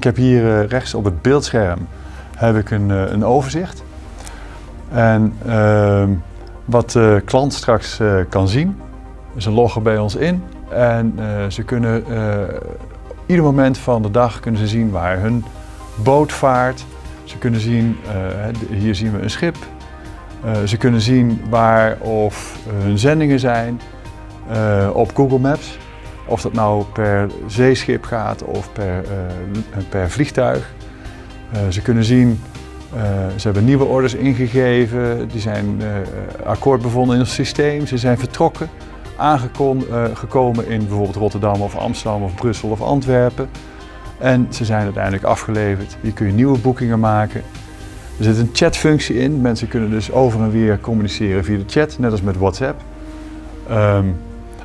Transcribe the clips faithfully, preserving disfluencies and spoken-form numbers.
Ik heb hier rechts op het beeldscherm heb ik een, een overzicht. En uh, wat de klant straks uh, kan zien, ze loggen bij ons in en uh, ze kunnen uh, ieder moment van de dag kunnen ze zien waar hun boot vaart. Ze kunnen zien, uh, hier zien we een schip. Uh, ze kunnen zien waar of hun zendingen zijn uh, op Google Maps. Of dat nou per zeeschip gaat of per, uh, per vliegtuig. Uh, ze kunnen zien, uh, ze hebben nieuwe orders ingegeven, die zijn uh, akkoord bevonden in ons systeem. Ze zijn vertrokken, aangekomen uh, in bijvoorbeeld Rotterdam of Amsterdam of Brussel of Antwerpen. En ze zijn uiteindelijk afgeleverd. Hier kun je nieuwe boekingen maken. Er zit een chatfunctie in. Mensen kunnen dus over en weer communiceren via de chat, net als met WhatsApp. Um,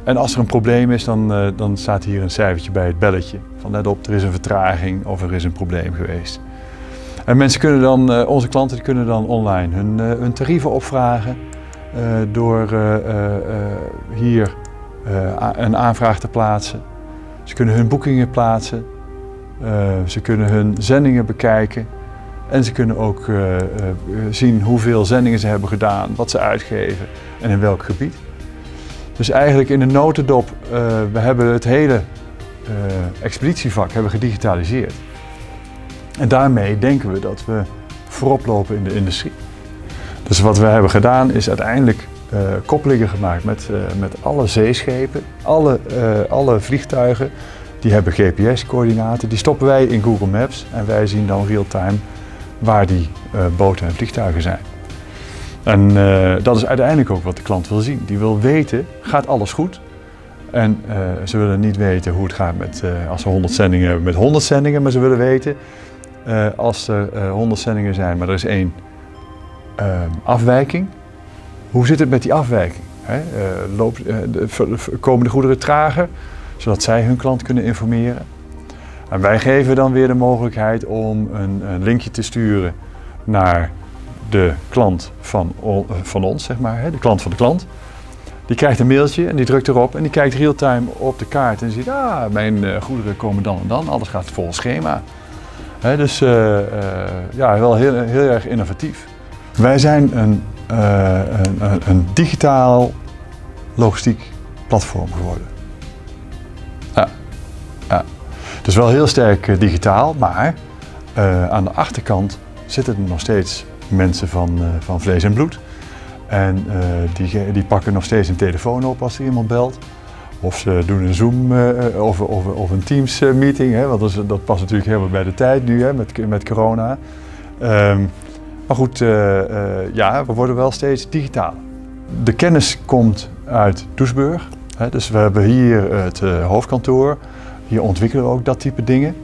En als er een probleem is, dan, uh, dan staat hier een cijfertje bij het belletje. Van let op, er is een vertraging of er is een probleem geweest. En mensen kunnen dan, uh, onze klanten kunnen dan online hun, uh, hun tarieven opvragen. Uh, door uh, uh, hier uh, een aanvraag te plaatsen. Ze kunnen hun boekingen plaatsen. Uh, ze kunnen hun zendingen bekijken. En ze kunnen ook uh, uh, zien hoeveel zendingen ze hebben gedaan, wat ze uitgeven en in welk gebied. Dus eigenlijk in de notendop, uh, we hebben het hele uh, expeditievak hebben gedigitaliseerd. En daarmee denken we dat we voorop lopen in de industrie. Dus wat we hebben gedaan is uiteindelijk uh, koppelingen gemaakt met, uh, met alle zeeschepen, alle, uh, alle vliegtuigen. Die hebben G P S-coördinaten, die stoppen wij in Google Maps en wij zien dan real-time waar die uh, boten en vliegtuigen zijn. En uh, dat is uiteindelijk ook wat de klant wil zien. Die wil weten, gaat alles goed? En uh, ze willen niet weten hoe het gaat met, uh, als ze honderd zendingen hebben met honderd zendingen. Maar ze willen weten, uh, als er uh, honderd zendingen zijn, maar er is één uh, afwijking. Hoe zit het met die afwijking? Hè? Uh, loopt, uh, de, komen de goederen trager, zodat zij hun klant kunnen informeren? En wij geven dan weer de mogelijkheid om een, een linkje te sturen naar de klant van, van ons, zeg maar, de klant van de klant. Die krijgt een mailtje en die drukt erop en die kijkt real-time op de kaart en ziet, ah, mijn goederen komen dan en dan, alles gaat volgens schema. He, dus uh, uh, ja, wel heel, heel erg innovatief. Wij zijn een, uh, een, een digitaal logistiek platform geworden. Ja, ja. Dus wel heel sterk digitaal, maar uh, aan de achterkant zit het nog steeds mensen van, uh, van vlees en bloed. En uh, die, die pakken nog steeds een telefoon op als er iemand belt. Of ze doen een Zoom uh, of, of, of een Teams meeting. Hè, want dat, is, dat past natuurlijk helemaal bij de tijd nu, hè, met, met corona. Um, maar goed, uh, uh, ja, we worden wel steeds digitaal. De kennis komt uit Doesburg. Hè, dus we hebben hier het uh, hoofdkantoor. Hier ontwikkelen we ook dat type dingen.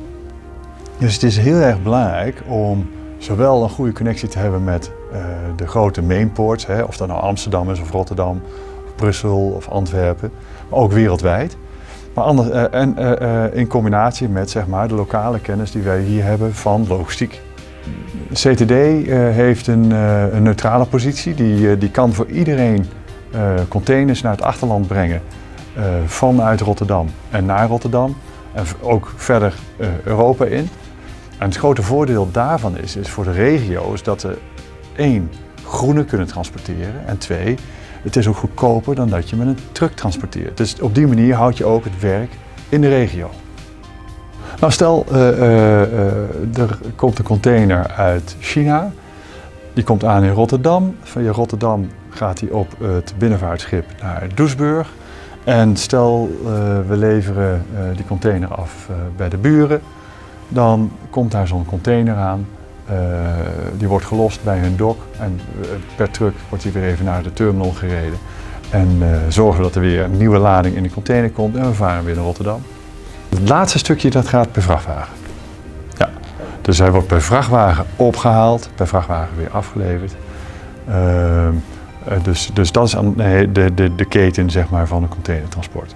Dus het is heel erg belangrijk om zowel een goede connectie te hebben met uh, de grote mainports, hè, of dat nou Amsterdam is of Rotterdam, of Brussel of Antwerpen, maar ook wereldwijd. Maar anders, uh, en uh, uh, in combinatie met, zeg maar, de lokale kennis die wij hier hebben van logistiek. C T D uh, heeft een, uh, een neutrale positie, die, uh, die kan voor iedereen uh, containers naar het achterland brengen uh, vanuit Rotterdam en naar Rotterdam en ook verder uh, Europa in. En het grote voordeel daarvan is, is voor de regio's dat ze één, groene kunnen transporteren en twee, het is ook goedkoper dan dat je met een truck transporteert. Dus op die manier houd je ook het werk in de regio. Nou, stel uh, uh, uh, er komt een container uit China, die komt aan in Rotterdam. Via Rotterdam gaat die op het binnenvaartschip naar Doesburg. En stel uh, we leveren uh, die container af uh, bij de buren. Dan komt daar zo'n container aan, uh, die wordt gelost bij hun dok en per truck wordt die weer even naar de terminal gereden. En uh, zorgen dat er weer een nieuwe lading in de container komt en we varen weer naar Rotterdam. Het laatste stukje dat gaat per vrachtwagen. Ja. Dus hij wordt per vrachtwagen opgehaald, per vrachtwagen weer afgeleverd. Uh, dus, dus dat is de, de, de keten, zeg maar, van een containertransport.